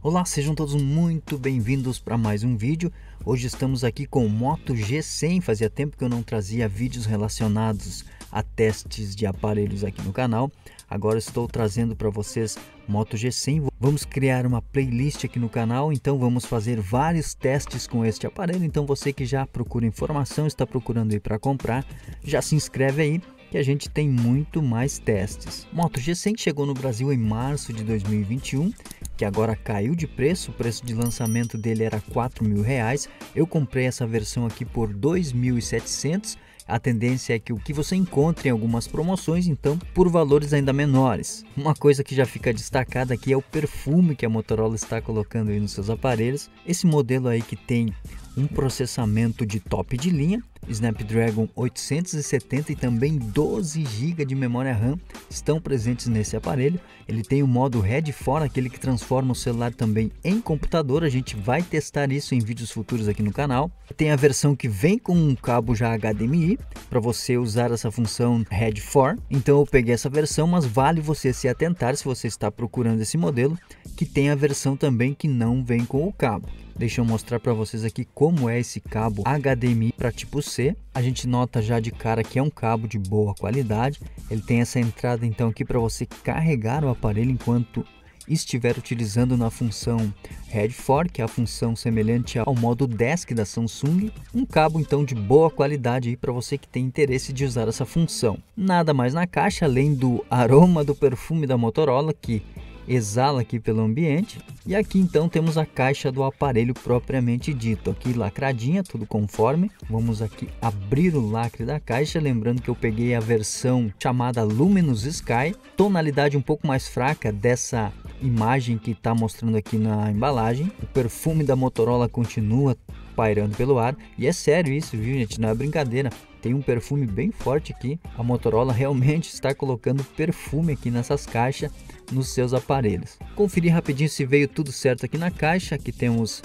Olá, sejam todos muito bem-vindos para mais um vídeo. Hoje estamos aqui com o Moto G100, fazia tempo que eu não trazia vídeos relacionados a testes de aparelhos aqui no canal. Agora estou trazendo para vocês Moto G100. Vamos criar uma playlist aqui no canal, então vamos fazer vários testes com este aparelho. Então você que já procura informação, está procurando ir para comprar, já se inscreve aí, que a gente tem muito mais testes. Moto G100 chegou no Brasil em março de 2021, que agora caiu de preço. O preço de lançamento dele era R$4.000. Eu comprei essa versão aqui por R$2.700. A tendência é que o que você encontre em algumas promoções, então, por valores ainda menores. Uma coisa que já fica destacada aqui é o perfume que a Motorola está colocando aí nos seus aparelhos. Esse modelo aí que tem um processamento de top de linha, Snapdragon 870 e também 12 GB de memória RAM estão presentes nesse aparelho. Ele tem o modo Ready For, aquele que transforma o celular também em computador. A gente vai testar isso em vídeos futuros aqui no canal. Tem a versão que vem com um cabo já HDMI para você usar essa função Ready For. Então eu peguei essa versão, mas vale você se atentar se você está procurando esse modelo, que tem a versão também que não vem com o cabo. Deixa eu mostrar para vocês aqui como é esse cabo HDMI para tipo C. A gente nota já de cara que é um cabo de boa qualidade. Ele tem essa entrada então aqui para você carregar o aparelho enquanto estiver utilizando na função Ready For, que é a função semelhante ao modo Desk da Samsung. Um cabo então de boa qualidade aí para você que tem interesse de usar essa função. Nada mais na caixa além do aroma do perfume da Motorola que exala aqui pelo ambiente. E aqui então temos a caixa do aparelho propriamente dito, aqui lacradinha, tudo conforme. Vamos aqui abrir o lacre da caixa, lembrando que eu peguei a versão chamada Luminous Sky, tonalidade um pouco mais fraca dessa imagem que está mostrando aqui na embalagem. O perfume da Motorola continua pairando pelo ar, e é sério isso, viu gente, não é brincadeira. Tem um perfume bem forte aqui. A Motorola realmente está colocando perfume aqui nessas caixas, nos seus aparelhos. Conferir rapidinho se veio tudo certo aqui na caixa. Aqui temos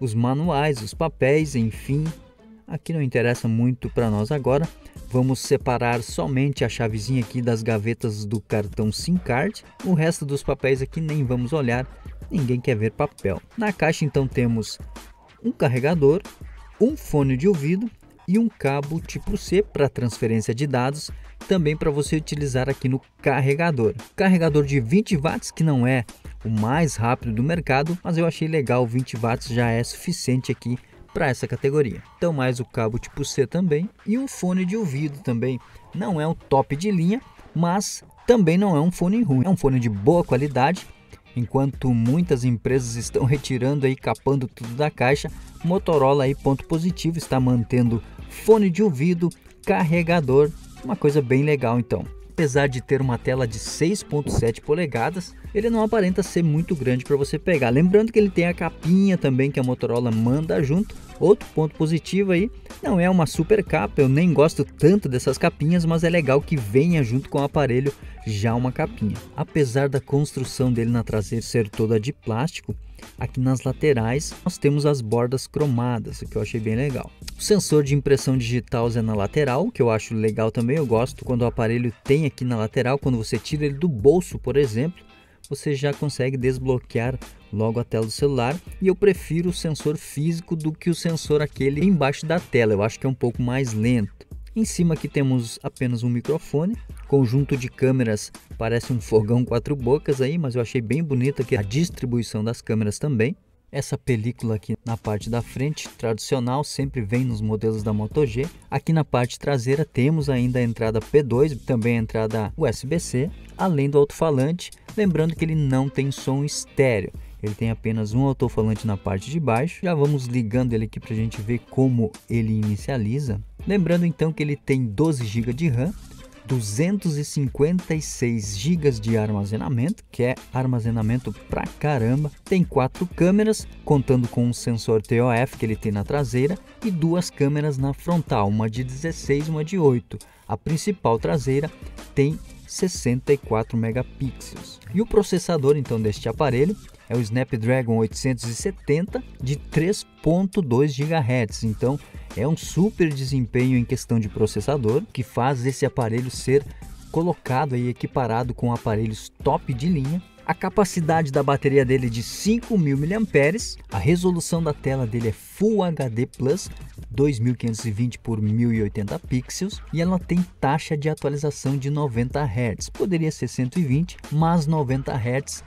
os manuais, os papéis, enfim. Aqui não interessa muito para nós agora. Vamos separar somente a chavezinha aqui das gavetas do cartão SIM card. O resto dos papéis aqui nem vamos olhar. Ninguém quer ver papel. Na caixa então temos um carregador, um fone de ouvido e um cabo tipo C para transferência de dados, também para você utilizar aqui no carregador. Carregador de 20 watts, que não é o mais rápido do mercado, mas eu achei legal, 20 watts já é suficiente aqui para essa categoria. Então mais o cabo tipo C também e um fone de ouvido também. Não é um top de linha, mas também não é um fone ruim, é um fone de boa qualidade. Enquanto muitas empresas estão retirando e capando tudo da caixa, Motorola aí, ponto positivo, está mantendo fone de ouvido, carregador, uma coisa bem legal então. Apesar de ter uma tela de 6.7 polegadas, ele não aparenta ser muito grande para você pegar. Lembrando que ele tem a capinha também que a Motorola manda junto. Outro ponto positivo aí, não é uma super capa, eu nem gosto tanto dessas capinhas, mas é legal que venha junto com o aparelho já uma capinha. Apesar da construção dele na traseira ser toda de plástico, aqui nas laterais nós temos as bordas cromadas, o que eu achei bem legal. O sensor de impressão digital é na lateral, que eu acho legal também. Eu gosto quando o aparelho tem aqui na lateral, quando você tira ele do bolso, por exemplo, você já consegue desbloquear logo a tela do celular, e eu prefiro o sensor físico do que o sensor aquele embaixo da tela, eu acho que é um pouco mais lento. Em cima aqui temos apenas um microfone, conjunto de câmeras parece um fogão quatro bocas aí, mas eu achei bem bonito aqui a distribuição das câmeras também. Essa película aqui na parte da frente, tradicional, sempre vem nos modelos da Moto G. Aqui na parte traseira temos ainda a entrada P2, também a entrada USB-C, além do alto-falante, lembrando que ele não tem som estéreo. Ele tem apenas um alto-falante na parte de baixo. Já vamos ligando ele aqui para a gente ver como ele inicializa. Lembrando então que ele tem 12 GB de RAM, 256 GB de armazenamento, que é armazenamento pra caramba. Tem 4 câmeras, contando com um sensor ToF que ele tem na traseira, e 2 câmeras na frontal, uma de 16 e uma de 8. A principal traseira tem 64 megapixels. E o processador então deste aparelho é o Snapdragon 870 de 3.2 GHz, então é um super desempenho em questão de processador, que faz esse aparelho ser colocado e equiparado com aparelhos top de linha. a capacidade da bateria dele é de 5.000 mAh, a resolução da tela dele é Full HD+, 2520x1080 pixels, e ela tem taxa de atualização de 90 Hz, poderia ser 120, mas 90 Hz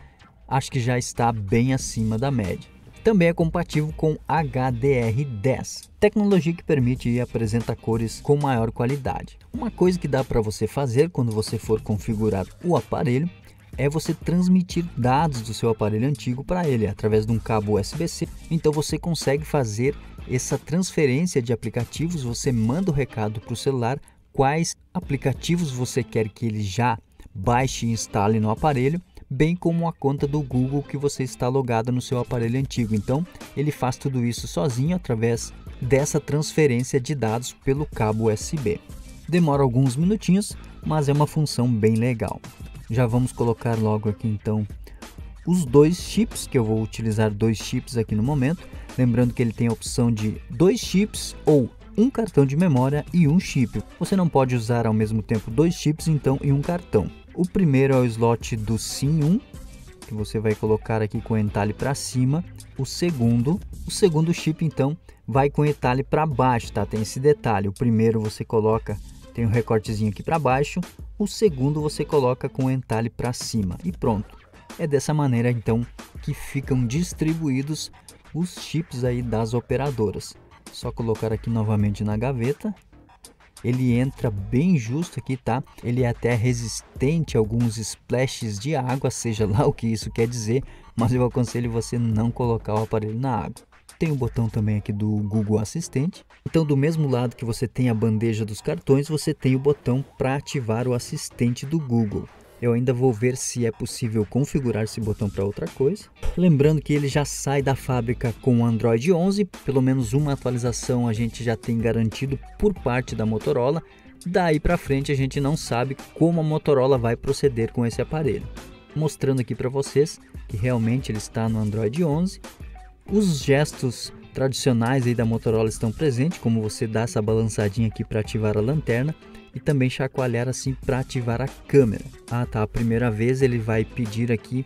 acho que já está bem acima da média. Também é compatível com HDR10, tecnologia que permite e apresenta cores com maior qualidade. Uma coisa que dá para você fazer quando você for configurar o aparelho é você transmitir dados do seu aparelho antigo para ele através de um cabo USB-C. Então você consegue fazer essa transferência de aplicativos, você manda o recado para o celular quais aplicativos você quer que ele já baixe e instale no aparelho, bem como a conta do Google que você está logado no seu aparelho antigo. Então ele faz tudo isso sozinho através dessa transferência de dados pelo cabo USB. Demora alguns minutinhos, mas é uma função bem legal. Já vamos colocar logo aqui então os dois chips, que eu vou utilizar dois chips aqui no momento, lembrando que ele tem a opção de dois chips ou um cartão de memória e um chip. Você não pode usar ao mesmo tempo dois chips então e um cartão. O primeiro é o slot do SIM1, que você vai colocar aqui com o entalhe para cima. O segundo chip então vai com o entalhe para baixo, tá? Tem esse detalhe, o primeiro você coloca, tem um recortezinho aqui para baixo, o segundo você coloca com o entalhe para cima e pronto. É dessa maneira então que ficam distribuídos os chips aí das operadoras. Só colocar aqui novamente na gaveta. Ele entra bem justo aqui, tá? Ele é até resistente a alguns splashes de água, seja lá o que isso quer dizer, mas eu aconselho você não colocar o aparelho na água. Tem um botão também aqui do Google Assistente. Então, do mesmo lado que você tem a bandeja dos cartões, você tem o botão para ativar o assistente do Google. Eu ainda vou ver se é possível configurar esse botão para outra coisa. Lembrando que ele já sai da fábrica com o Android 11. Pelo menos uma atualização a gente já tem garantido por parte da Motorola. Daí para frente a gente não sabe como a Motorola vai proceder com esse aparelho. Mostrando aqui para vocês que realmente ele está no Android 11. Os gestos tradicionais aí da Motorola estão presentes, como você dá essa balançadinha aqui para ativar a lanterna e também chacoalhar assim para ativar a câmera. Ah tá, a primeira vez ele vai pedir aqui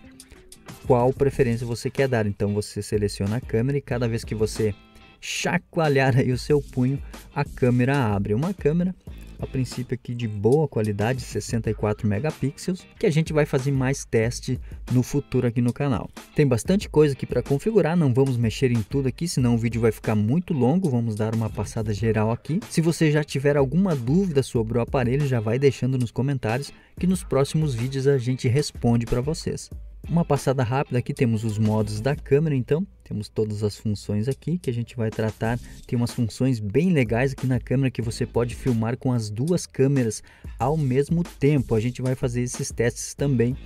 qual preferência você quer dar, então você seleciona a câmera e cada vez que você chacoalhar aí o seu punho, a câmera abre. Uma câmera a princípio aqui de boa qualidade, 64 megapixels, que a gente vai fazer mais teste no futuro aqui no canal. Tem bastante coisa aqui para configurar, não vamos mexer em tudo aqui, senão o vídeo vai ficar muito longo, vamos dar uma passada geral aqui. Se você já tiver alguma dúvida sobre o aparelho, já vai deixando nos comentários, que nos próximos vídeos a gente responde para vocês. Uma passada rápida aqui, temos os modos da câmera, então temos todas as funções aqui que a gente vai tratar. Tem umas funções bem legais aqui na câmera que você pode filmar com as duas câmeras ao mesmo tempo. A gente vai fazer esses testes também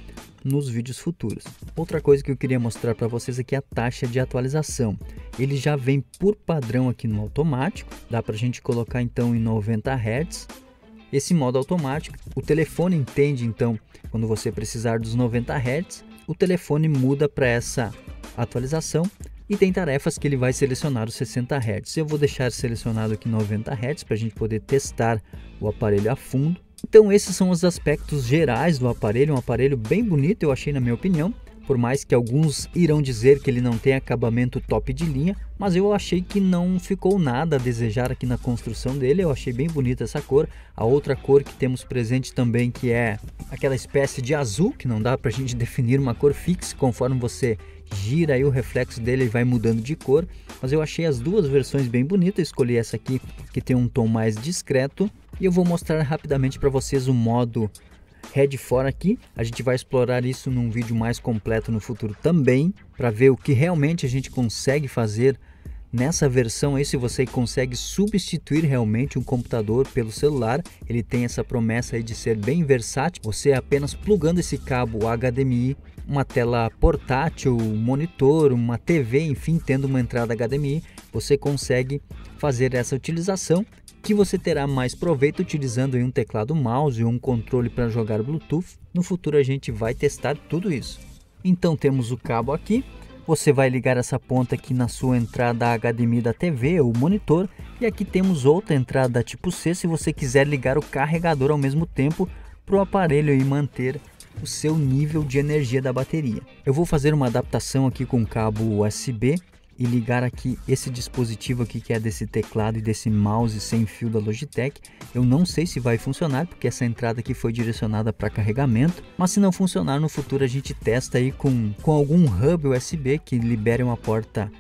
nos vídeos futuros. Outra coisa que eu queria mostrar para vocês aqui é a taxa de atualização. Ele já vem por padrão aqui no automático, dá para a gente colocar então em 90 Hz. Esse modo automático, o telefone entende então quando você precisar dos 90 Hz. O telefone muda para essa atualização e tem tarefas que ele vai selecionar os 60 Hz. Eu vou deixar selecionado aqui 90 Hz para a gente poder testar o aparelho a fundo. Então esses são os aspectos gerais do aparelho, um aparelho bem bonito eu achei na minha opinião, por mais que alguns irão dizer que ele não tem acabamento top de linha, mas eu achei que não ficou nada a desejar aqui na construção dele, eu achei bem bonita essa cor. A outra cor que temos presente também, que é aquela espécie de azul, que não dá pra gente definir uma cor fixa, conforme você gira aí o reflexo dele vai mudando de cor, mas eu achei as duas versões bem bonitas, escolhi essa aqui que tem um tom mais discreto. E eu vou mostrar rapidamente para vocês o modo Ready For aqui, a gente vai explorar isso num vídeo mais completo no futuro também, para ver o que realmente a gente consegue fazer nessa versão aí, se você consegue substituir realmente um computador pelo celular. Ele tem essa promessa aí de ser bem versátil, você apenas plugando esse cabo HDMI, uma tela portátil, um monitor, uma TV, enfim, tendo uma entrada HDMI, você consegue fazer essa utilização, que você terá mais proveito utilizando um teclado, mouse e um controle para jogar Bluetooth. No futuro a gente vai testar tudo isso. Então temos o cabo aqui, você vai ligar essa ponta aqui na sua entrada HDMI da TV ou monitor, e aqui temos outra entrada tipo C se você quiser ligar o carregador ao mesmo tempo para o aparelho e manter o seu nível de energia da bateria. Eu vou fazer uma adaptação aqui com cabo USB e ligar aqui esse dispositivo aqui, que é desse teclado e desse mouse sem fio da Logitech. Eu não sei se vai funcionar, porque essa entrada aqui foi direcionada para carregamento, mas se não funcionar, no futuro a gente testa aí com algum hub USB que libere uma porta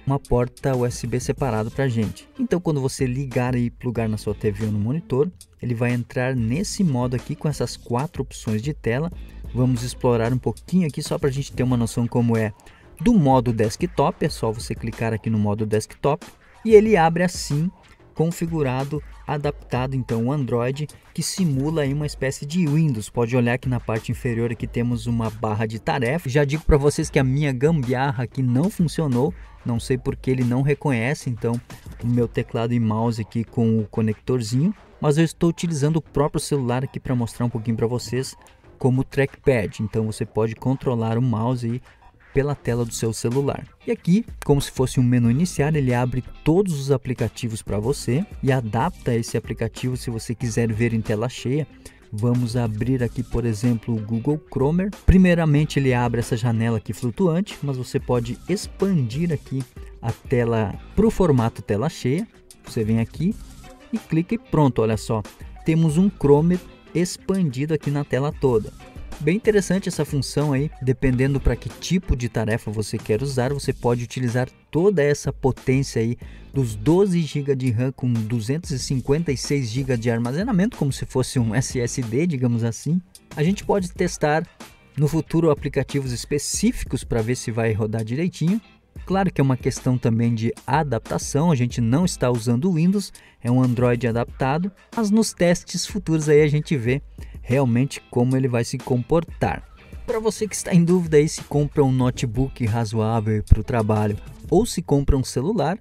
USB separado para gente. Então, quando você ligar e plugar na sua TV ou no monitor, ele vai entrar nesse modo aqui com essas 4 opções de tela. Vamos explorar um pouquinho aqui só para a gente ter uma noção como é do modo desktop. É só você clicar aqui no modo desktop e ele abre assim, configurado, adaptado, então o Android, que simula aí uma espécie de Windows. Pode olhar que na parte inferior aqui temos uma barra de tarefa. Já digo para vocês que a minha gambiarra aqui não funcionou, não sei porque ele não reconhece então o meu teclado e mouse aqui com o conectorzinho, mas eu estou utilizando o próprio celular aqui para mostrar um pouquinho para vocês como trackpad. Então você pode controlar o mouse aí pela tela do seu celular. E aqui, como se fosse um menu iniciar, ele abre todos os aplicativos para você e adapta esse aplicativo se você quiser ver em tela cheia. Vamos abrir aqui, por exemplo, o Google Chrome. Primeiramente ele abre essa janela aqui flutuante, mas você pode expandir aqui a tela para o formato tela cheia. Você vem aqui e clica e pronto, olha só. Temos um Chrome expandido aqui na tela toda. Bem interessante essa função aí. Dependendo para que tipo de tarefa você quer usar, você pode utilizar toda essa potência aí dos 12 GB de RAM com 256 GB de armazenamento, como se fosse um SSD, digamos assim. A gente pode testar no futuro aplicativos específicos para ver se vai rodar direitinho. Claro que é uma questão também de adaptação, a gente não está usando o Windows, é um Android adaptado, mas nos testes futuros aí a gente vê realmente como ele vai se comportar. Para você que está em dúvida aí se compra um notebook razoável para o trabalho ou se compra um celular,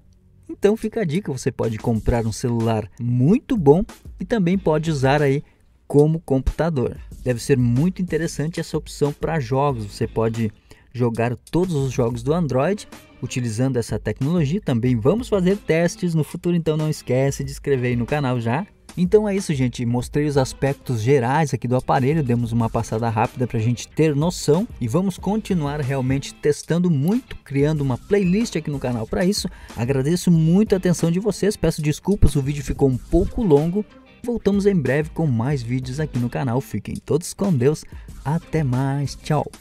então fica a dica, você pode comprar um celular muito bom e também pode usar aí como computador. Deve ser muito interessante essa opção para jogos, você pode jogar todos os jogos do Android utilizando essa tecnologia. Também vamos fazer testes no futuro, então não esquece de inscrever aí no canal já. Então é isso, gente, mostrei os aspectos gerais aqui do aparelho, demos uma passada rápida para a gente ter noção e vamos continuar realmente testando muito, criando uma playlist aqui no canal para isso. Agradeço muito a atenção de vocês, peço desculpas, o vídeo ficou um pouco longo. Voltamos em breve com mais vídeos aqui no canal, fiquem todos com Deus, até mais, tchau!